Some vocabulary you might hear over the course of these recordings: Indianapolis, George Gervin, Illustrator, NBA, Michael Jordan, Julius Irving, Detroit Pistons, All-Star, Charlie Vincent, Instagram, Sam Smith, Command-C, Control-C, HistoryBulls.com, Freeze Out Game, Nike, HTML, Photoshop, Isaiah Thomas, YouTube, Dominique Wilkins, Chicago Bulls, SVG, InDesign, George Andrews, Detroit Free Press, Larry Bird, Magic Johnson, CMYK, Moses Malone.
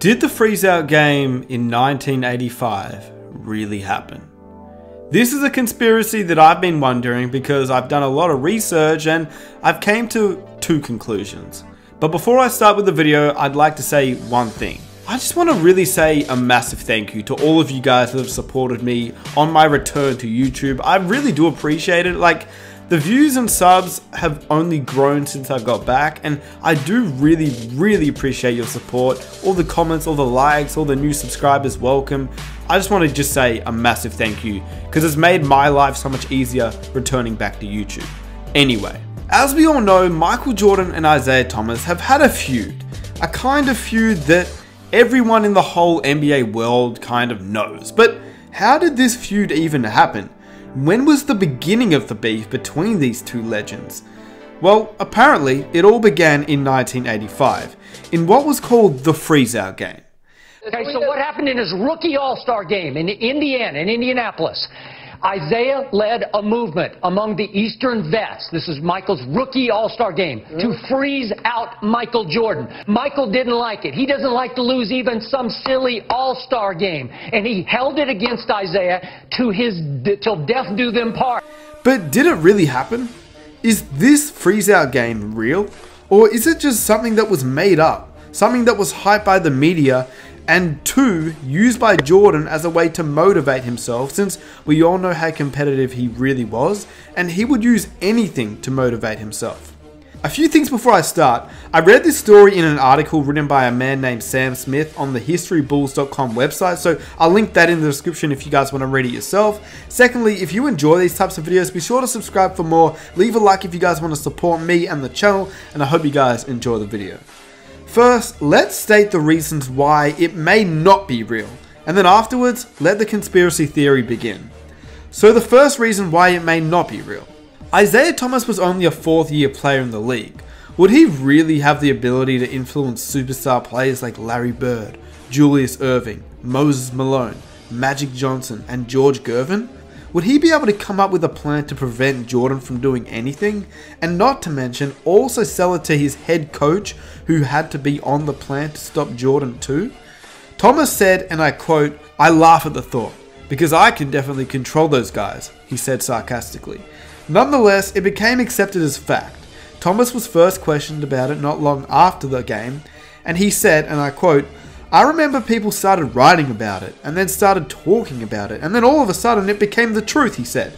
Did the freeze-out game in 1985 really happen? This is a conspiracy that I've been wondering because I've done a lot of research and I've came to two conclusions. But before I start with the video, I'd like to say one thing. I just want to really say a massive thank you to all of you guys that have supported me on my return to YouTube. I really do appreciate it. Like, the views and subs have only grown since I've got back, and I do really, really appreciate your support. All the comments, all the likes, all the new subscribers, welcome. I just want to just say a massive thank you, because it's made my life so much easier returning back to YouTube. Anyway, as we all know, Michael Jordan and Isaiah Thomas have had a feud. A kind of feud that everyone in the whole NBA world kind of knows. But how did this feud even happen? When was the beginning of the beef between these two legends? Well, apparently, it all began in 1985, in what was called the freeze-out game. Okay, so what happened in his rookie All-Star game in Indiana, in Indianapolis? Isaiah led a movement among the Eastern vets, this is Michael's rookie All-Star game, to freeze out Michael Jordan. Michael didn't like it. He doesn't like to lose even some silly All-Star game. And he held it against Isaiah till death do them part. But did it really happen? Is this freeze-out game real? Or is it just something that was made up? Something that was hyped by the media? And two, used by Jordan as a way to motivate himself, since we all know how competitive he really was, and he would use anything to motivate himself. A few things before I start. I read this story in an article written by a man named Sam Smith on the HistoryBulls.com website, so I'll link that in the description if you guys want to read it yourself. Secondly, if you enjoy these types of videos, be sure to subscribe for more, leave a like if you guys want to support me and the channel, and I hope you guys enjoy the video. First, let's state the reasons why it may not be real, and then afterwards, let the conspiracy theory begin. So the first reason why it may not be real. Isaiah Thomas was only a fourth-year player in the league. Would he really have the ability to influence superstar players like Larry Bird, Julius Irving, Moses Malone, Magic Johnson, and George Gervin? Would he be able to come up with a plan to prevent Jordan from doing anything? And not to mention, also sell it to his head coach, who had to be on the plan to stop Jordan too? Thomas said, and I quote, "I laugh at the thought, because I can definitely control those guys," he said sarcastically. Nonetheless, it became accepted as fact. Thomas was first questioned about it not long after the game, and he said, and I quote, "I remember people started writing about it, and then started talking about it, and then all of a sudden it became the truth," he said.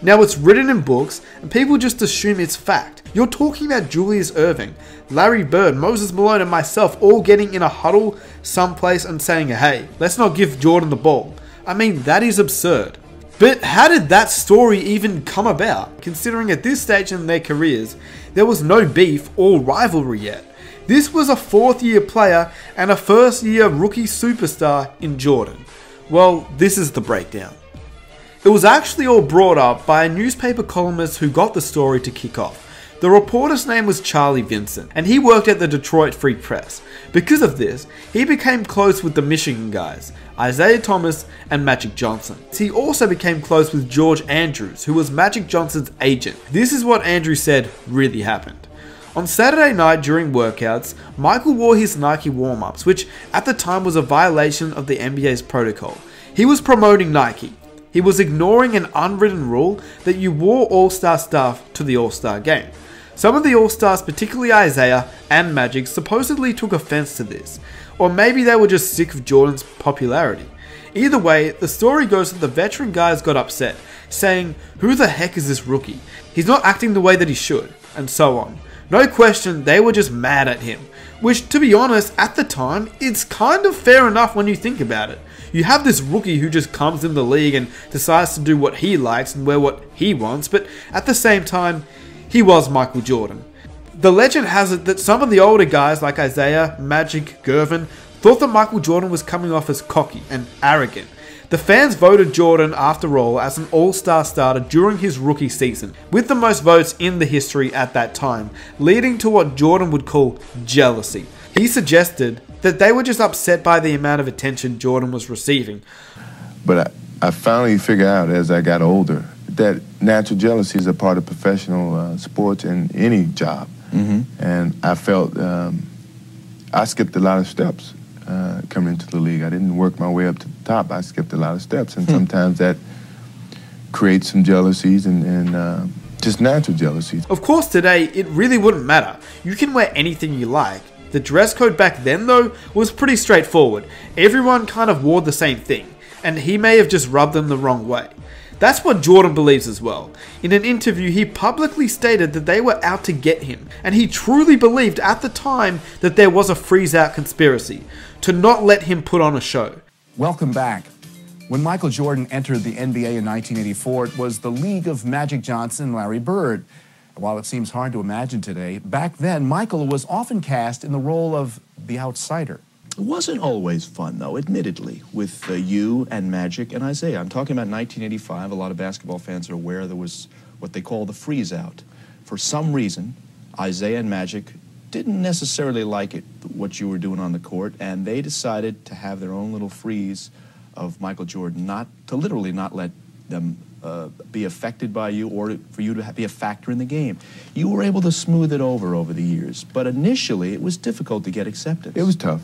"Now it's written in books, and people just assume it's fact. You're talking about Julius Irving, Larry Bird, Moses Malone, and myself all getting in a huddle someplace and saying, hey, let's not give Jordan the ball. I mean, that is absurd." But how did that story even come about, considering at this stage in their careers, there was no beef or rivalry yet? This was a fourth-year player and a first-year rookie superstar in Jordan. Well, this is the breakdown. It was actually all brought up by a newspaper columnist who got the story to kick off. The reporter's name was Charlie Vincent, and he worked at the Detroit Free Press. Because of this, he became close with the Michigan guys, Isaiah Thomas and Magic Johnson. He also became close with George Andrews, who was Magic Johnson's agent. This is what Andrews said really happened. On Saturday night during workouts, Michael wore his Nike warm-ups, which at the time was a violation of the NBA's protocol. He was promoting Nike. He was ignoring an unwritten rule that you wore All-Star stuff to the All-Star game. Some of the All-Stars, particularly Isaiah and Magic, supposedly took offense to this. Or maybe they were just sick of Jordan's popularity. Either way, the story goes that the veteran guys got upset, saying, "Who the heck is this rookie? He's not acting the way that he should," and so on. No question, they were just mad at him, which, to be honest, at the time, it's kind of fair enough when you think about it. You have this rookie who just comes in the league and decides to do what he likes and wear what he wants, but at the same time, he was Michael Jordan. The legend has it that some of the older guys like Isaiah, Magic, Gervin, thought that Michael Jordan was coming off as cocky and arrogant. The fans voted Jordan, after all, as an all-star starter during his rookie season, with the most votes in the history at that time, leading to what Jordan would call jealousy. He suggested that they were just upset by the amount of attention Jordan was receiving. But I finally figured out as I got older that natural jealousy is a part of professional sports and any job. And I felt I skipped a lot of steps. coming into the league. I didn't work my way up to the top. I skipped a lot of steps, and sometimes that creates some jealousies and just natural jealousies. Of course, today, it really wouldn't matter. You can wear anything you like. The dress code back then, though, was pretty straightforward. Everyone kind of wore the same thing, and he may have just rubbed them the wrong way. That's what Jordan believes as well. In an interview, he publicly stated that they were out to get him, and he truly believed at the time that there was a freeze-out conspiracy to not let him put on a show. Welcome back. When Michael Jordan entered the NBA in 1984, it was the league of Magic Johnson and Larry Bird. While it seems hard to imagine today, back then, Michael was often cast in the role of the outsider. It wasn't always fun, though, admittedly, with you and Magic and Isaiah. I'm talking about 1985. A lot of basketball fans are aware there was what they call the freeze-out. For some reason, Isaiah and Magic didn't necessarily like it, what you were doing on the court, and they decided to have their own little freeze of Michael Jordan, not to literally not let them be affected by you or for you to be a factor in the game. You were able to smooth it over the years, but initially it was difficult to get acceptance. It was tough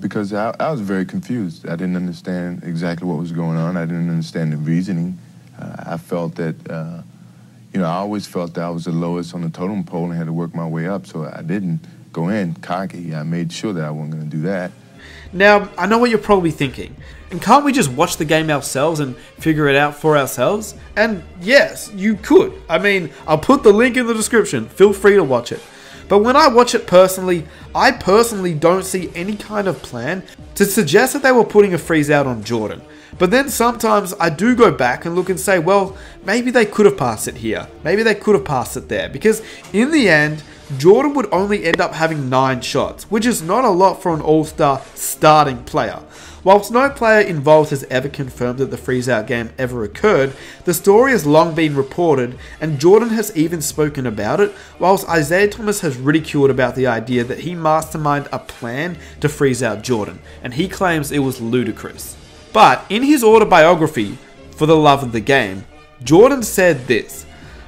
because I was very confused. I didn't understand exactly what was going on. I didn't understand the reasoning. I felt that, you know, I always felt that I was the lowest on the totem pole and had to work my way up, so I didn't go in cocky. I made sure that I wasn't going to do that. Now, I know what you're probably thinking. And can't we just watch the game ourselves and figure it out for ourselves? And yes, you could. I mean, I'll put the link in the description. Feel free to watch it. But when I watch it personally, I personally don't see any kind of plan to suggest that they were putting a freeze out on Jordan. But then sometimes I do go back and look and say, well, maybe they could have passed it here. Maybe they could have passed it there. Because in the end, Jordan would only end up having 9 shots, which is not a lot for an all-star starting player. Whilst no player involved has ever confirmed that the freeze-out game ever occurred, the story has long been reported, and Jordan has even spoken about it, whilst Isaiah Thomas has ridiculed about the idea that he masterminded a plan to freeze out Jordan, and he claims it was ludicrous. But in his autobiography, For the Love of the Game, Jordan said this: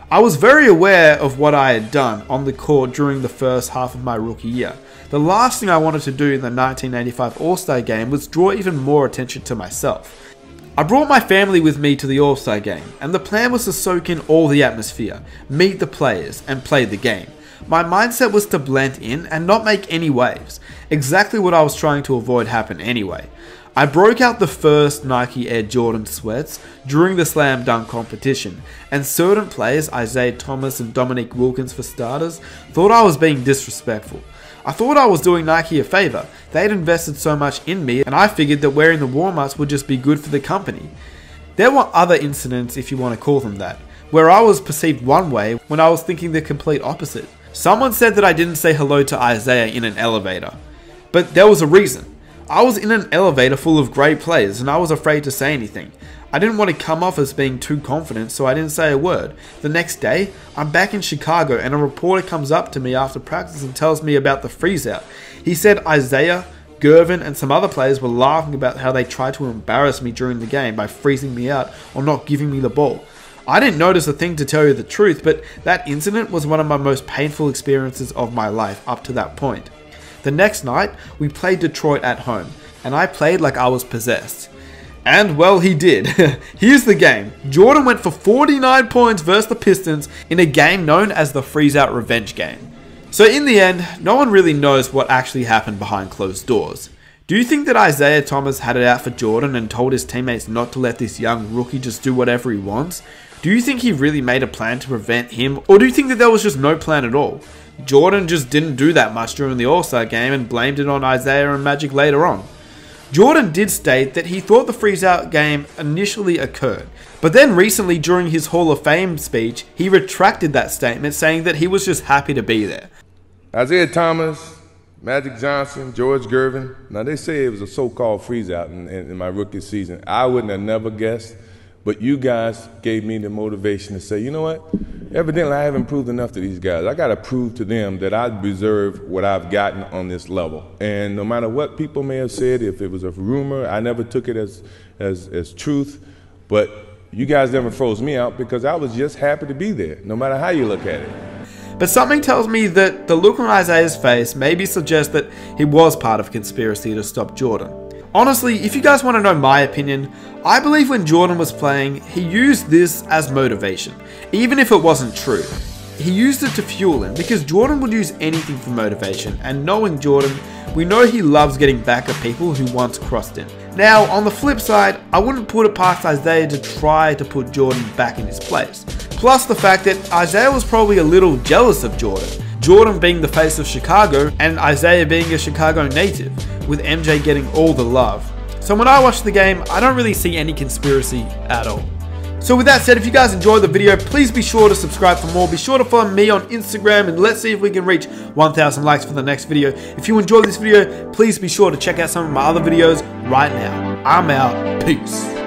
I was very aware of what I had done on the court during the first half of my rookie year. The last thing I wanted to do in the 1985 All-Star Game was draw even more attention to myself. I brought my family with me to the All-Star Game, and the plan was to soak in all the atmosphere, meet the players, and play the game. My mindset was to blend in and not make any waves, exactly what I was trying to avoid happen anyway. I broke out the first Nike Air Jordan sweats during the slam dunk competition, and certain players, Isaiah Thomas and Dominique Wilkins for starters, thought I was being disrespectful. I thought I was doing Nike a favour. They'd invested so much in me, and I figured that wearing the warm-ups would just be good for the company. There were other incidents, if you want to call them that, where I was perceived one way when I was thinking the complete opposite. Someone said that I didn't say hello to Isaiah in an elevator, but there was a reason. I was in an elevator full of great players, and I was afraid to say anything. I didn't want to come off as being too confident, so I didn't say a word. The next day, I'm back in Chicago, and a reporter comes up to me after practice and tells me about the freeze-out. He said Isaiah, Gervin, and some other players were laughing about how they tried to embarrass me during the game by freezing me out or not giving me the ball. I didn't notice a thing, to tell you the truth, but that incident was one of my most painful experiences of my life up to that point. The next night, we played Detroit at home, and I played like I was possessed. And, well, he did. Here's the game. Jordan went for 49 points versus the Pistons in a game known as the freeze-out revenge game. So in the end, no one really knows what actually happened behind closed doors. Do you think that Isaiah Thomas had it out for Jordan and told his teammates not to let this young rookie just do whatever he wants? Do you think he really made a plan to prevent him, or do you think that there was just no plan at all? Jordan just didn't do that much during the All-Star game and blamed it on Isaiah and Magic later on. Jordan did state that he thought the freeze-out game initially occurred, but then recently during his Hall of Fame speech, he retracted that statement, saying that he was just happy to be there. Isaiah Thomas, Magic Johnson, George Gervin, now they say it was a so-called freeze-out in my rookie season. I wouldn't have never guessed, but you guys gave me the motivation to say, you know what? Evidently, I haven't proved enough to these guys. I got to prove to them that I deserve what I've gotten on this level. And no matter what people may have said, if it was a rumor, I never took it as truth. But you guys never froze me out because I was just happy to be there, no matter how you look at it. But something tells me that the look on Isaiah's face maybe suggests that he was part of a conspiracy to stop Jordan. Honestly, if you guys want to know my opinion, I believe when Jordan was playing, he used this as motivation, even if it wasn't true. He used it to fuel him, because Jordan would use anything for motivation, and knowing Jordan, we know he loves getting back at people who once crossed him. Now, on the flip side, I wouldn't put it past Isaiah to try to put Jordan back in his place. Plus the fact that Isaiah was probably a little jealous of Jordan. Jordan being the face of Chicago, and Isaiah being a Chicago native, with MJ getting all the love. So when I watch the game, I don't really see any conspiracy at all. So with that said, if you guys enjoyed the video, please be sure to subscribe for more. Be sure to follow me on Instagram, and let's see if we can reach 1,000 likes for the next video. If you enjoyed this video, please be sure to check out some of my other videos right now. I'm out. Peace.